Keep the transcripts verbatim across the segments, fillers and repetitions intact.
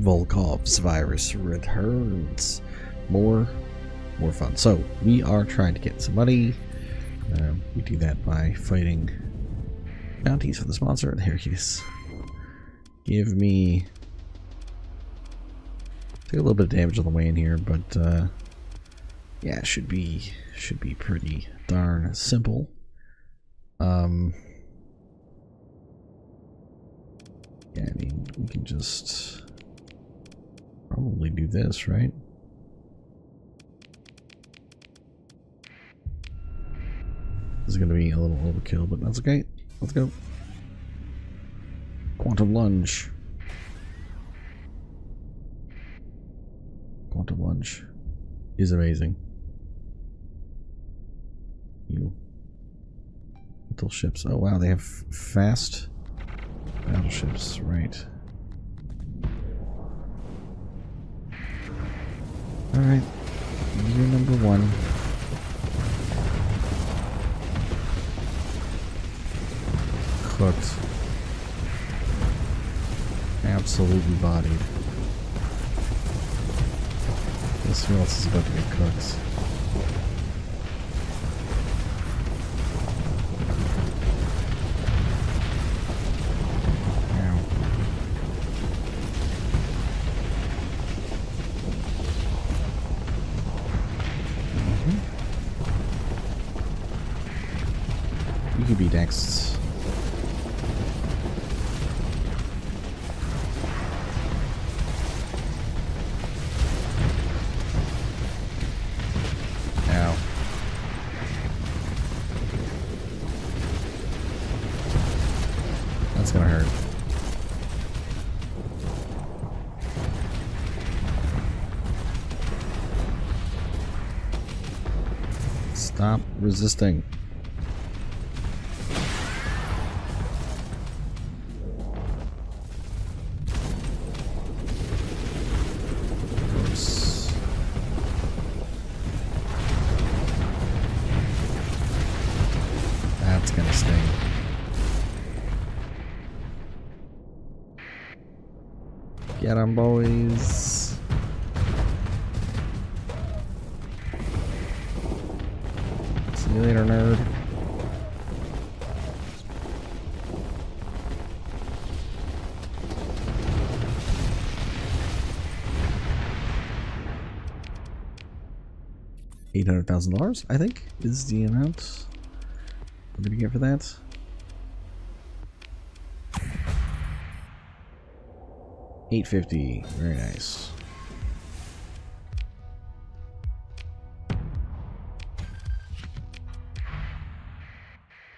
Volkov's virus returns. More, more fun. So we are trying to get some money. Um, we do that by fighting bounties for the sponsor. There he is. Give me. Took a little bit of damage on the way in here, but uh, yeah, should be should be pretty darn simple. Um. Yeah, I mean, we can just probably do this, right? This is going to be a little overkill, but that's okay. Let's go. Quantum lunge. Quantum lunge is amazing. You. Little ships. Oh, wow, they have fast battleships, right. Alright, you're number one. Cooked. Absolutely bodied. This one else is about to get cooked. Be next. Ow. That's gonna hurt. Stop resisting. Get 'em, boys. See you later, nerd. Eight hundred thousand dollars, I think, is the amount. What did we get for that? eight fifty, very nice.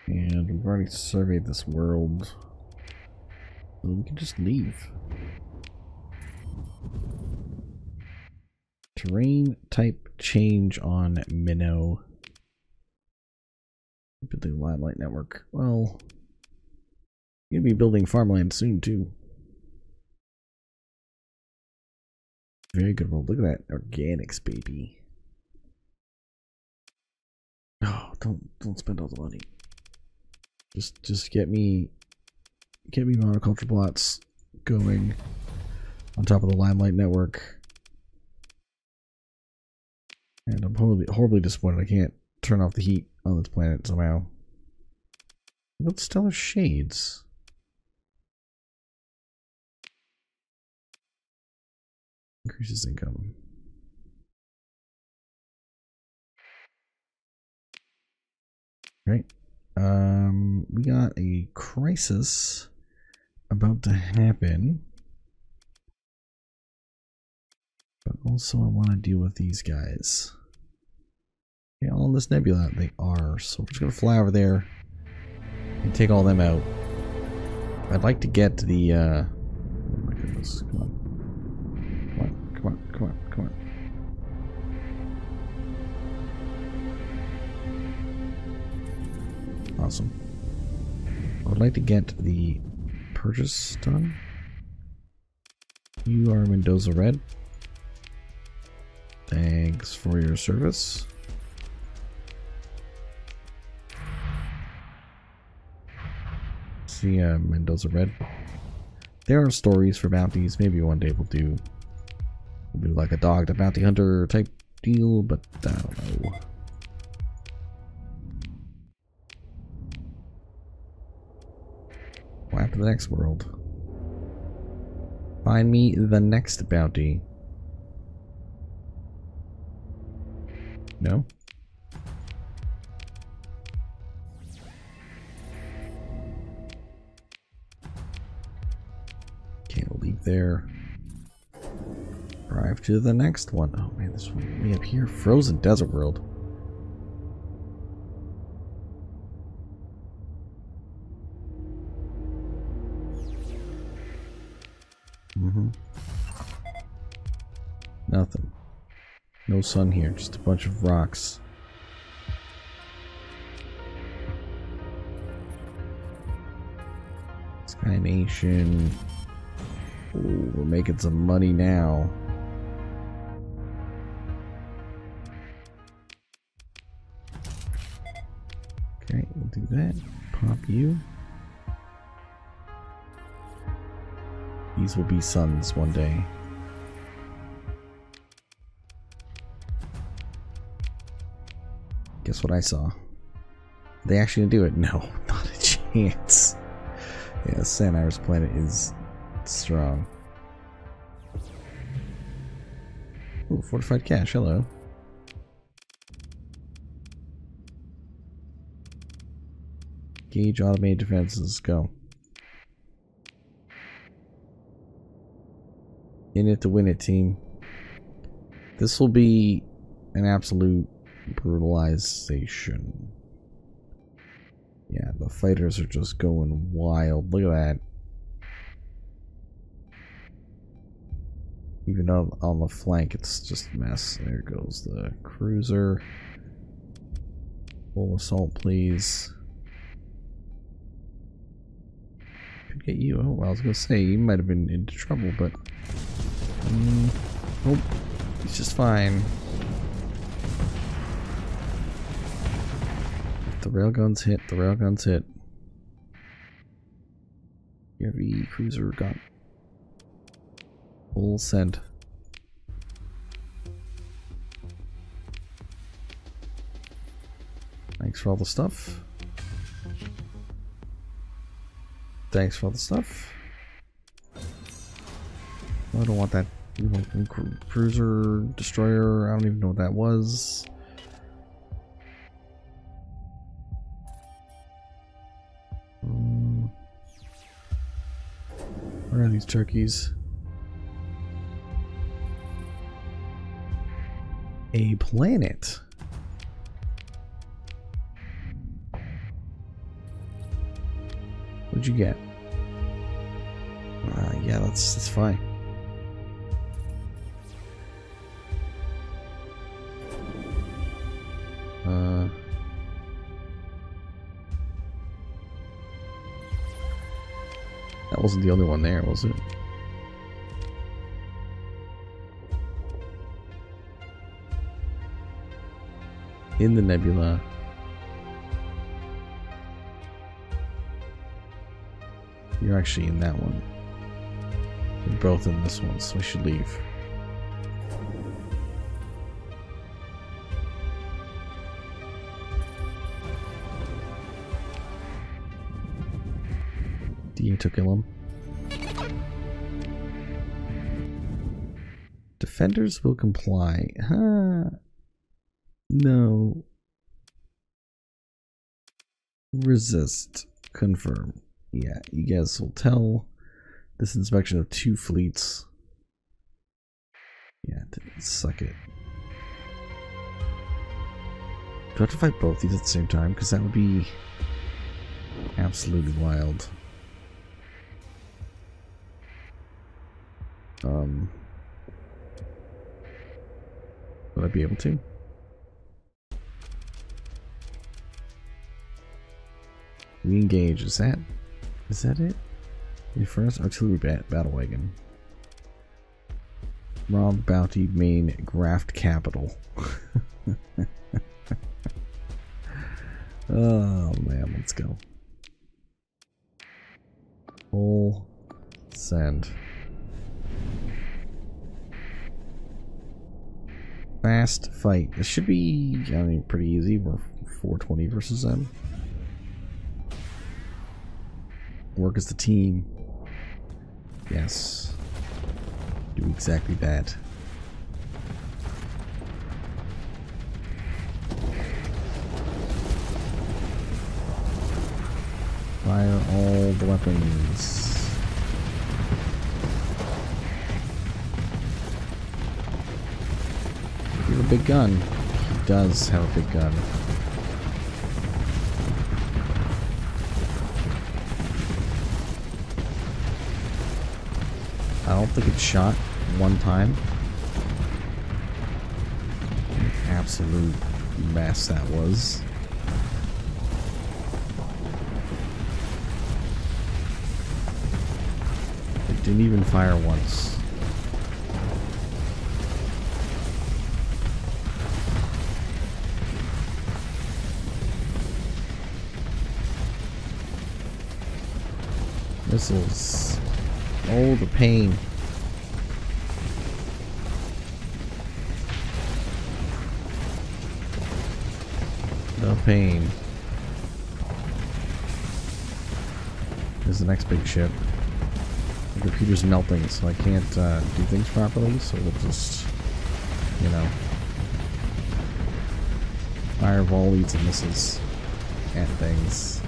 And we've already surveyed this world. So we can just leave. Terrain type change on Minnow. The Limelight Network. Well, you'll be building farmland soon too. Very good roll. Look at that organics, baby. Oh, don't don't spend all the money. Just just get me get me monoculture plots going on top of the Limelight Network. And I'm horribly horribly disappointed I can't turn off the heat on this planet somehow. What stellar shades? Increases income. Right. Um, we got a crisis about to happen. But also I want to deal with these guys. Yeah, all in this nebula they are. So we're just going to fly over there and take all them out. I'd like to get the... Uh, oh my goodness, come on. Come on, come on, come on. Awesome. I would like to get the purchase done. You are Mendoza Red. Thanks for your service. See ya, Mendoza Red. There are stories for bounties. Maybe one day we'll do we'll do like a dog the bounty hunter type deal, but I don't know. Well, after the next world, find me the next bounty. No? Can't leave there. Drive to the next one. Oh man, this one way up here. Frozen desert world. Mm-hmm. Nothing. No sun here, just a bunch of rocks. Sky Nation. Ooh, we're making some money now. Okay, we'll do that. Pop you. These will be suns one day. Guess what I saw? They actually do it? No, not a chance. Yeah, San Iris planet is strong. Ooh, fortified cache, hello. Gauge automated defenses, go. In it to win it, team. This will be an absolute brutalization. Yeah, the fighters are just going wild. Look at that. Even on, on the flank, it's just a mess. There goes the cruiser. Full assault, please. Could get you. Oh, I was going to say, you might have been into trouble, but... Mm, nope. He's just fine. The railguns hit, the railguns hit. Heavy cruiser got full send. Thanks for all the stuff. Thanks for all the stuff. I don't want that cruiser, destroyer, I don't even know what that was. Where are these turkeys? A planet. What'd you get? Uh, yeah, that's that's fine. Uh. That wasn't the only one there, was it? In the nebula. You're actually in that one. We're both in this one, so we should leave. To kill him. Defenders will comply. Huh. No. Resist. Confirm. Yeah, you guys will tell. This inspection of two fleets. Yeah, suck it. Do I have to fight both these at the same time? Because that would be absolutely wild. Um, would I be able to? We engage. Is that? Is that it? The first artillery bat battle wagon. Rob bounty main graft capital. Oh man, let's go. Full sand. Fast fight. This should be, I mean, pretty easy. We're four twenty versus them. Work as the team. Yes. Do exactly that. Fire all the weapons. You have a big gun. He does have a big gun. I don't think it shot one time. Absolute mess that was. It didn't even fire once. Missiles. Oh, the pain. The pain. Here's the next big ship. The computer's melting, so I can't uh, do things properly, so we'll just, you know, fire volleys and missiles at things.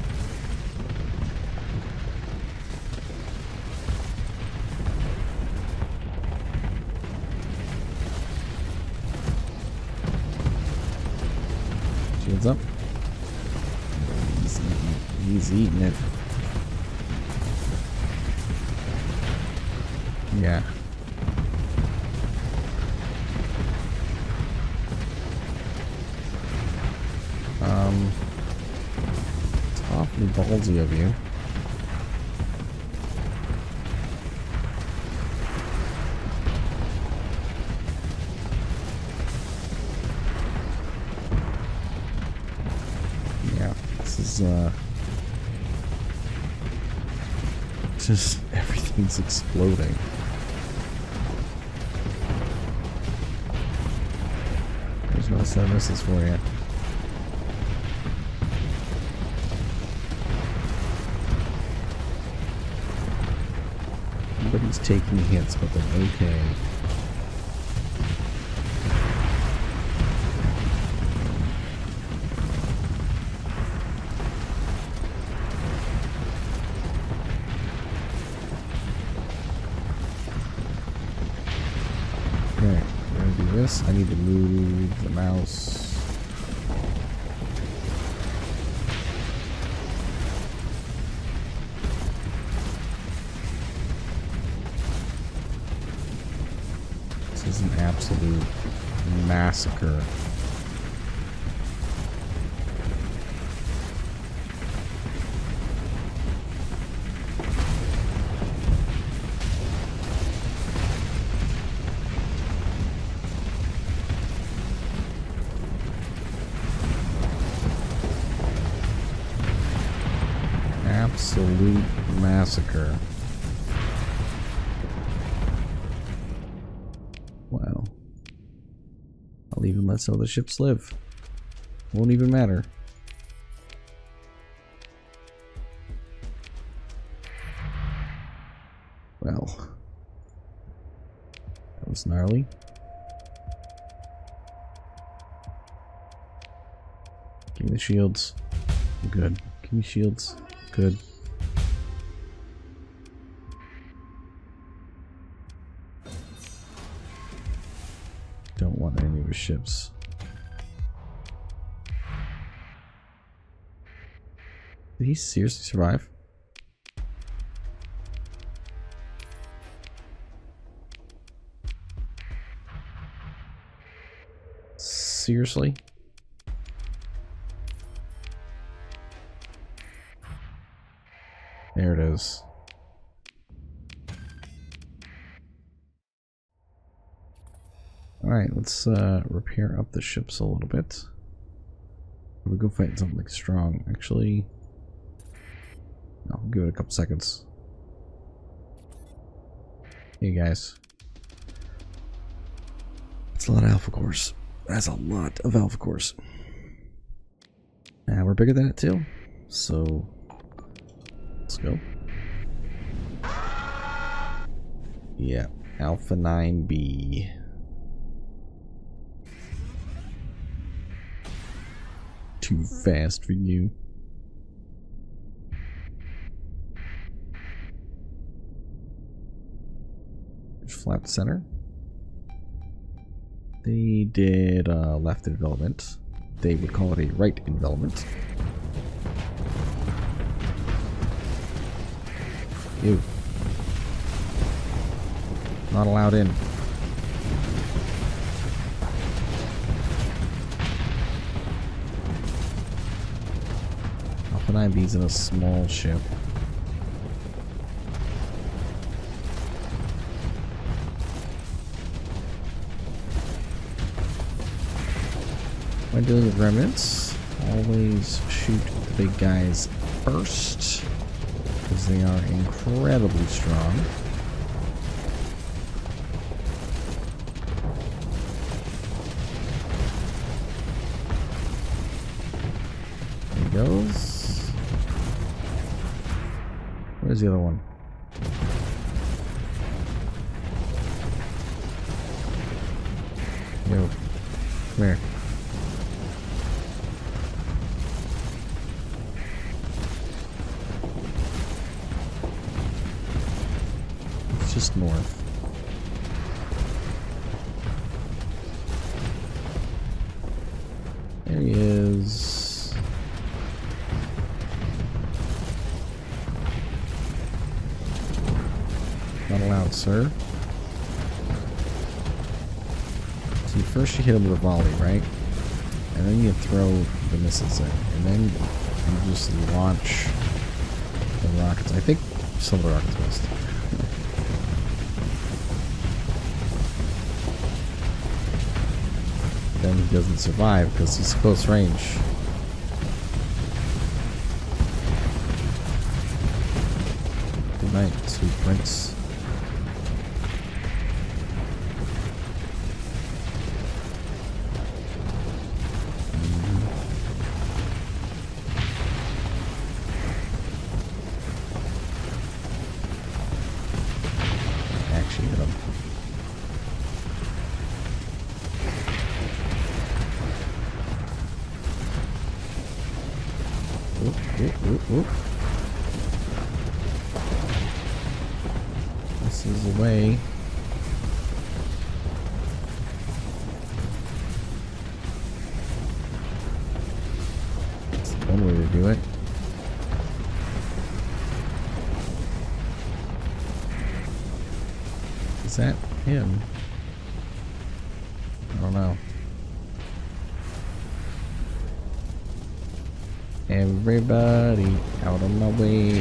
Up. He's eating, he's eating it. Yeah. Um, it's awfully ballsy of you. Uh, just everything's exploding. There's no set of missiles for you. Nobody's taking hits, but they're okay. I need to move the mouse. This is an absolute massacre. Absolute massacre. Wow. I'll even let some of the ships live. Won't even matter. Well. That was gnarly. Give me the shields. Good. Give me shields. Good. Don't want any of his ships. Did he seriously survive? Seriously? There it is. Alright, let's uh, repair up the ships a little bit. We'll go fight something strong. Actually, no, I'll give it a couple seconds. you guys. That's a lot of Alpha Cores. That's a lot of Alpha Cores. And we're bigger than it too. So let's go. Yeah, Alpha nine B. Too fast for you. Flat center. They did uh, left envelopment. They would call it a right envelopment. Ew. Not allowed in. Alpha nine B's in a small ship. When dealing with remnants, always shoot the big guys first, because they are incredibly strong. There he goes. Where's the other one? Yo, come here. Just north. There he is. Not allowed, sir. So you first you hit him with a volley, right? And then you throw the missiles in. And then you just launch the rockets. I think some of the rockets missed. Then he doesn't survive because he's close range. Good night, sweet prince. Actually hit him. Oop. This is the way. That's one way to do it. Is that him? I don't know. Everybody out of my way.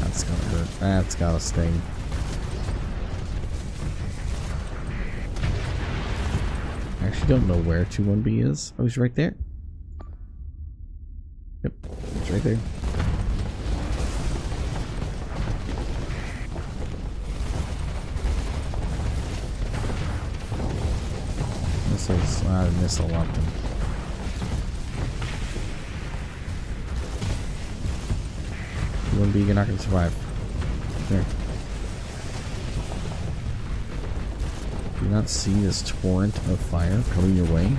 That's gonna hurt. That's gotta sting. I actually don't know where two one B is. Oh, he's right there. Yep, he's right there. I miss a lot of them. You wouldn't be, you're not going to survive. There. Do you not see this torrent of fire coming your way?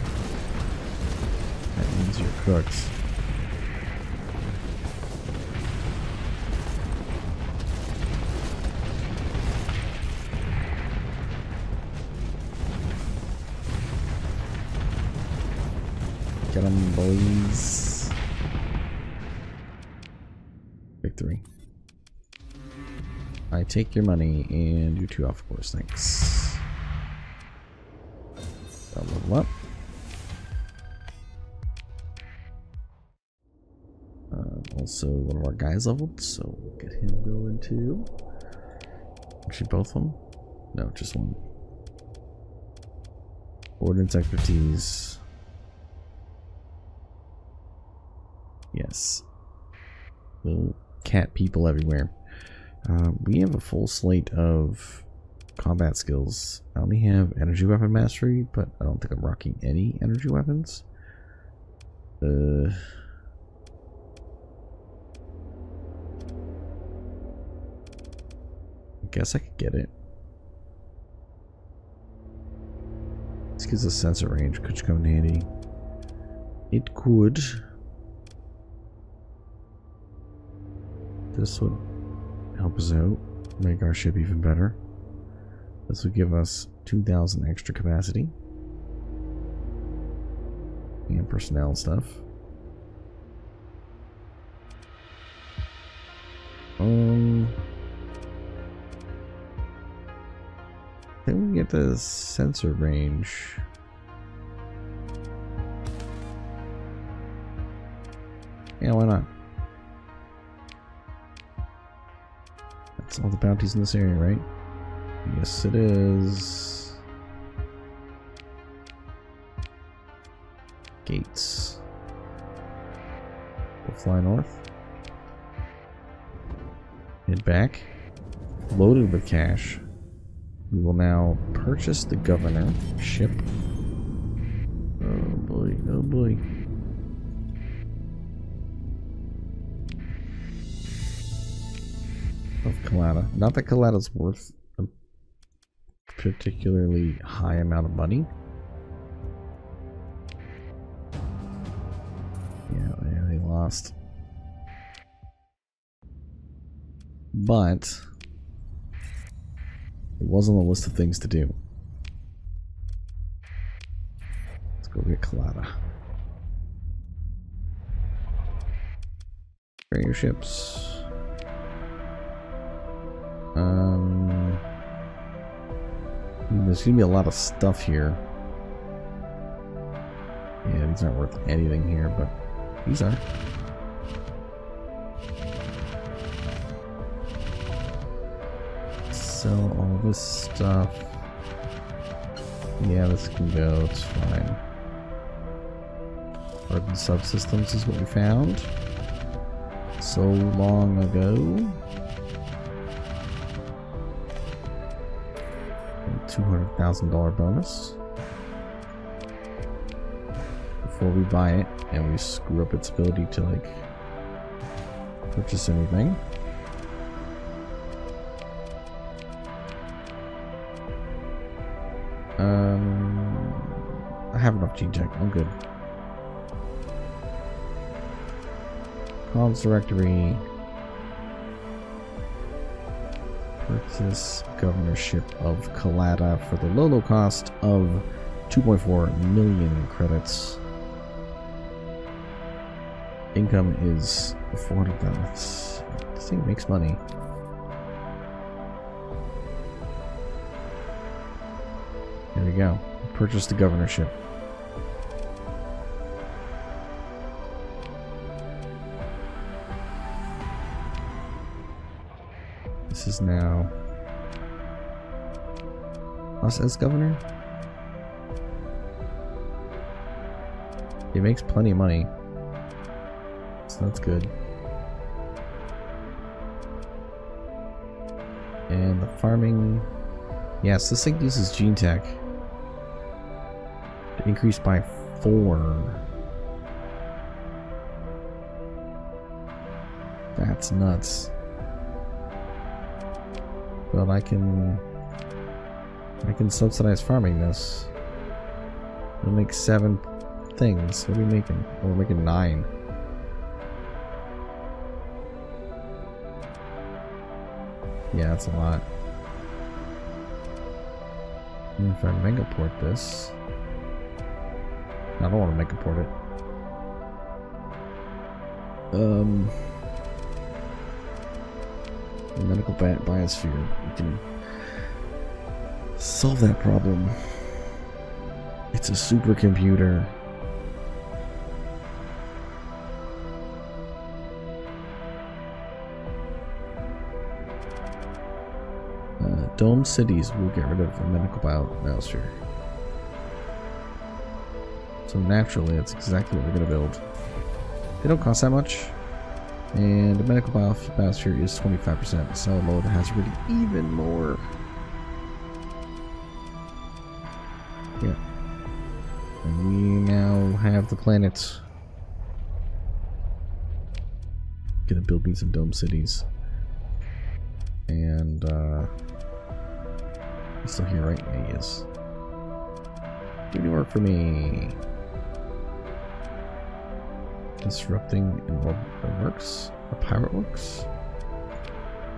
That means you're cooked. Get them, boys. Victory. I take your money and you two off, of course. Thanks. I'll level up. Uh, also, one of our guys leveled, so we'll get him going too. Actually, both of them? No, just one. Ordnance expertise. Yes. little cat people everywhere. Uh, we have a full slate of combat skills. I only have energy weapon mastery, but I don't think I'm rocking any energy weapons. Uh, I guess I could get it. This gives us sensor range, could come in handy. It could. This would help us out, make our ship even better. This would give us two thousand extra capacity. And personnel stuff. Um, I think we get the sensor range. Yeah, why not? That's all the bounties in this area, right? Yes, it is. Gates. We'll fly north. Head back. Loaded with cash. We will now purchase the governor ship. Oh boy, oh boy. Of Kallada. Not that Kallada's worth a particularly high amount of money. Yeah, yeah, they lost. But it was on the list of things to do. Let's go get Kallada. Carrier ships. Um, there's gonna be a lot of stuff here. Yeah, these aren't worth anything here, but these are. Sell all this stuff. Yeah, this can go, it's fine. Urban subsystems is what we found so long ago. two hundred thousand dollar bonus before we buy it and we screw up its ability to like purchase anything. Um, I have enough gene tech, I'm good. Comms directory. Purchase governorship of Kallada for the low low cost of two point four million credits. Income is four hundred dollars. This thing makes money. There we go. Purchase the governorship. This is now us as governor. It makes plenty of money, so that's good. And the farming, yes, this thing uses gene tech to increase by four. That's nuts. But I can, I can subsidize farming this. We'll make seven things. What are we making? Oh, we're making nine. Yeah, that's a lot. And if I megaport this, I don't want to megaport it. Um. Medical biosphere, we can solve that problem. It's a supercomputer. Uh, Dome cities will get rid of the medical bio biosphere. So naturally, that's exactly what we're gonna build. They don't cost that much. And the medical biosphere is twenty-five percent. Solid load has really even more. Yeah. And we now have the planets. Gonna build me some dome cities. And, uh. He's still here, right? Yeah, he is. Do any work for me? Disrupting works, or pirate works.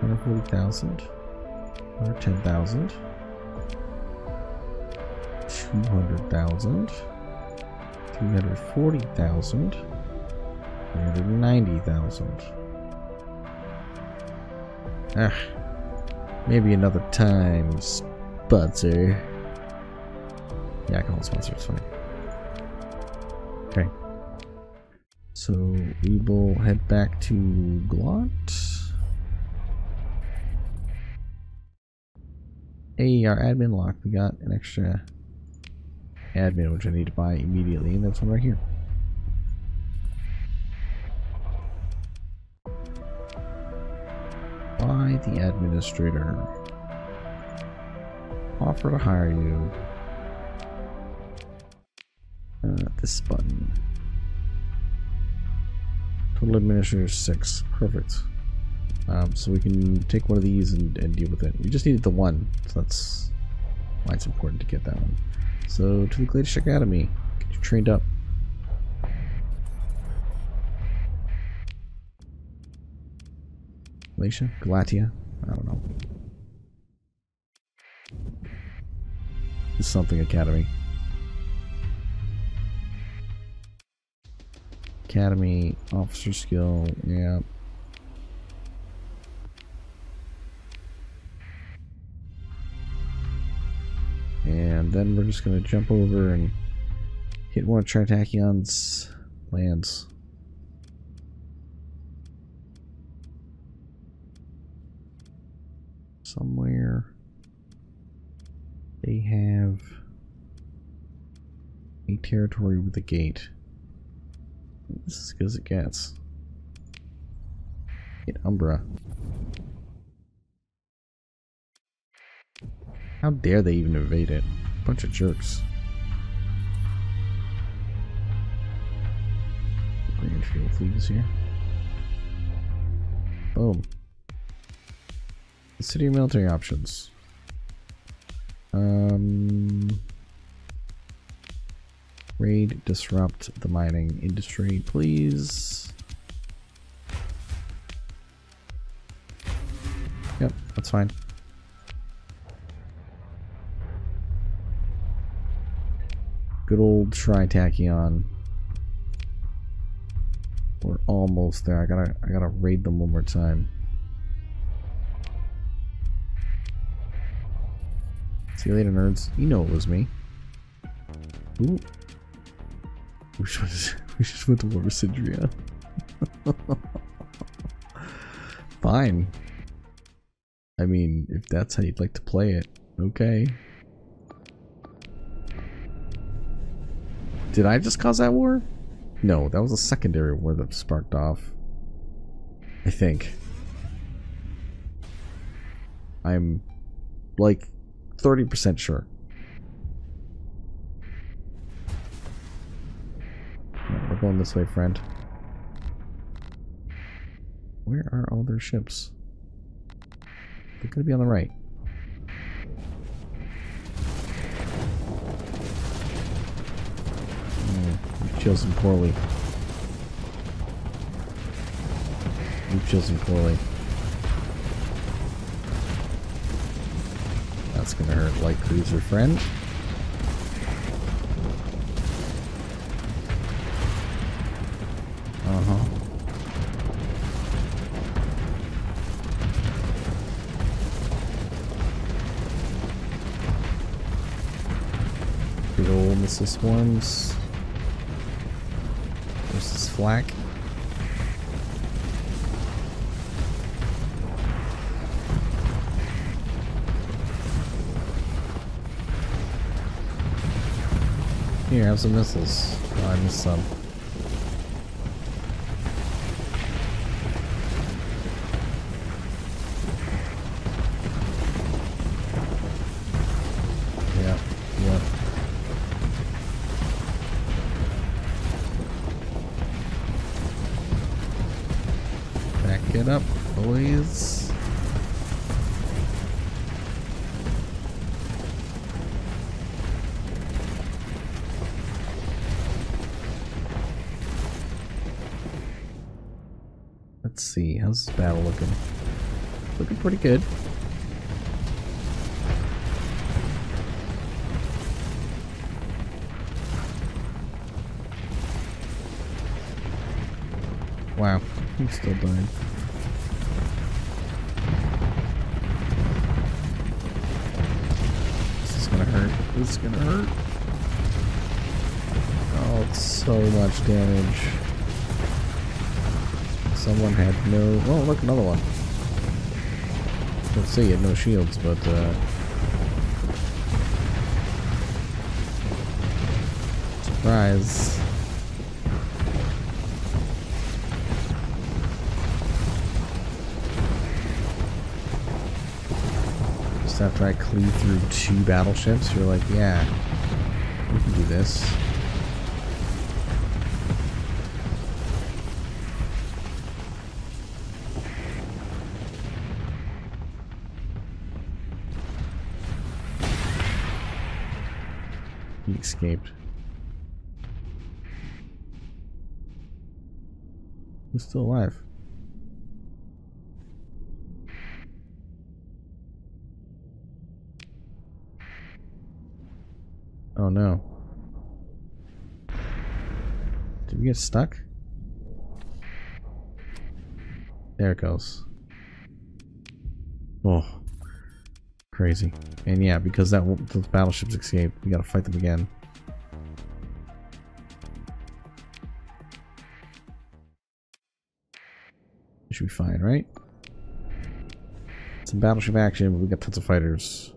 one hundred forty thousand. one hundred ten thousand. two hundred thousand. three hundred forty thousand. three hundred ninety thousand. Ah. Maybe another time, sponsor. Yeah, I can hold sponsor, it's fine. Okay. So we will head back to Glot. Hey, our admin lock. We got an extra admin, which I need to buy immediately, and that's one right here. Buy the administrator. Offer to hire you. Uh, this button. Total administrator six. Perfect. Um, so we can take one of these and, and deal with it. We just needed the one, so that's why it's important to get that one. So to the Galatia Academy, get you trained up. Galatia? Galatia? I don't know. It's something Academy. Academy, officer skill, yeah. And then we're just gonna jump over and hit one of Tritation's lands. Somewhere they have a territory with a gate. This is as good as it gets. Hit Umbra. How dare they even evade it? Bunch of jerks. Green fuel fleet is here. Boom. City military options. Um. Raid, disrupt the mining industry, please. Yep, that's fine. Good old Tritachion. We're almost there. I gotta, I gotta raid them one more time. See you later, nerds. You know it was me. Ooh. We just, we just went to war with Sidria. Fine. I mean, if that's how you'd like to play it, okay. Did I just cause that war? No, that was a secondary war that sparked off. I think. I'm like thirty percent sure. Going this way, friend. Where are all their ships? They're gonna be on the right. Mm, you've chosen poorly. You've chosen poorly. That's gonna hurt, light cruiser friend. Uh-huh. Good old missile swarms versus flak. Here, have some missiles. Oh, I missed some. it up, boys. Let's see, how's this battle looking? Looking pretty good. Wow, he's still dying. This is gonna hurt. This is gonna hurt. Oh, it's so much damage. Someone had no... Oh, look, another one. Let's see, he had no shields, but... Uh, surprise. After I cleave through two battleships, you're like, yeah, we can do this. He escaped. Who's still alive? Oh no. Did we get stuck? There it goes. Oh. Crazy. And yeah, because that those battleships escaped, we gotta fight them again. It should be fine, right? Some battleship action, but we got tons of fighters.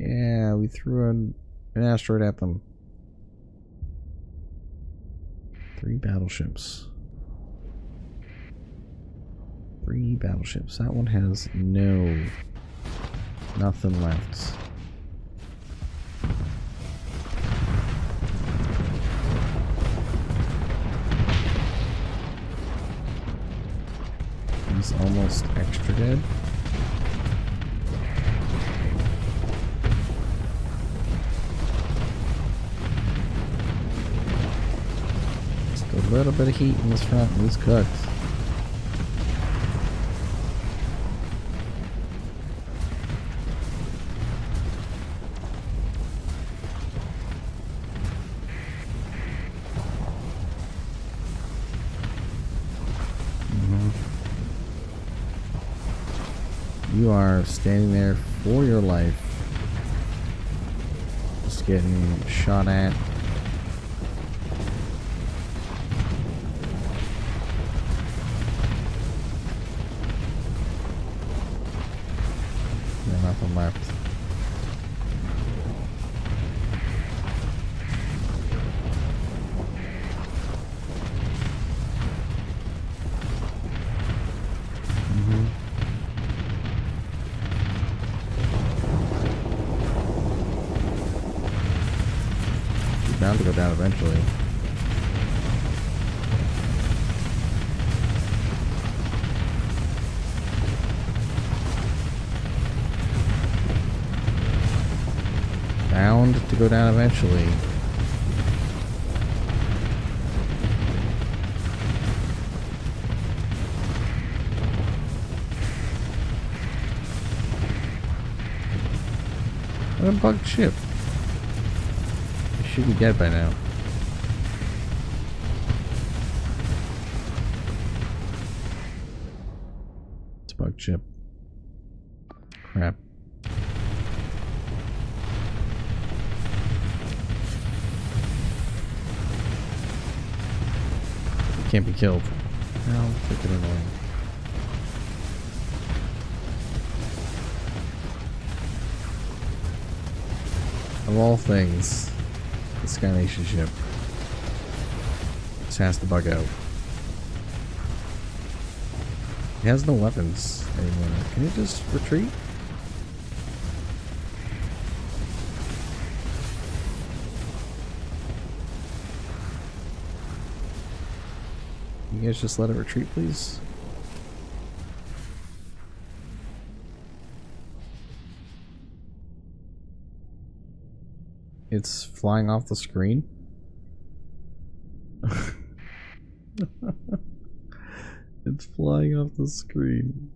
Yeah, we threw an, an asteroid at them. Three battleships. Three battleships. That one has no... nothing left. He's almost extra dead. A little bit of heat in this front, and he's cooked. Mm-hmm. You are standing there for your life, just getting shot at. Left. Mm-hmm. You're bound to go down eventually. To go down eventually. What a bugged ship. It should be dead by now. It's a bugged ship. Crap. Can't be killed. How freaking annoying. Of all things, the Sky Nation ship just has to bug out. It has no weapons anymore. Can it just retreat? Can you guys just let it retreat, please? It's flying off the screen. It's flying off the screen.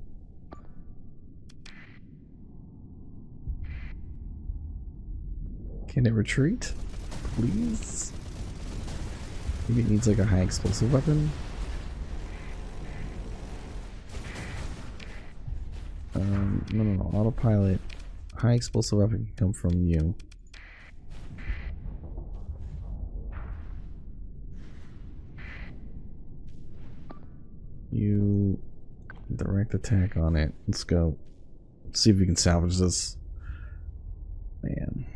Can it retreat, please? Maybe it needs like a high explosive weapon. Um, no, no, no. Autopilot. High explosive weapon can come from you. You direct attack on it. Let's go. Let's see if we can salvage this. Man.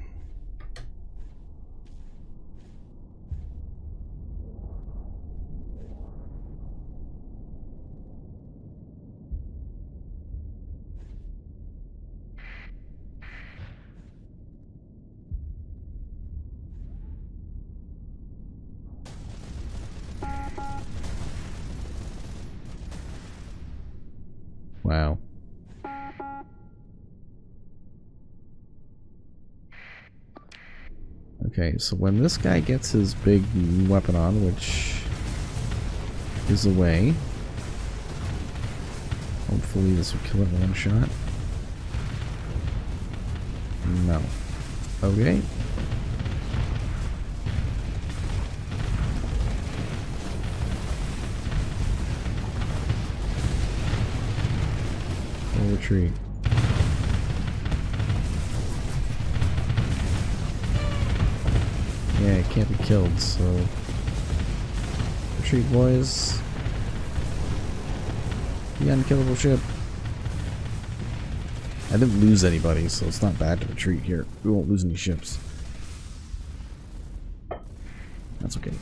Wow. Okay, so when this guy gets his big weapon on, which is away, hopefully this will kill it in one shot. No. Okay. Retreat. Yeah, it can't be killed, so retreat, boys. The unkillable ship. I didn't lose anybody, so it's not bad to retreat here. We won't lose any ships. That's okay.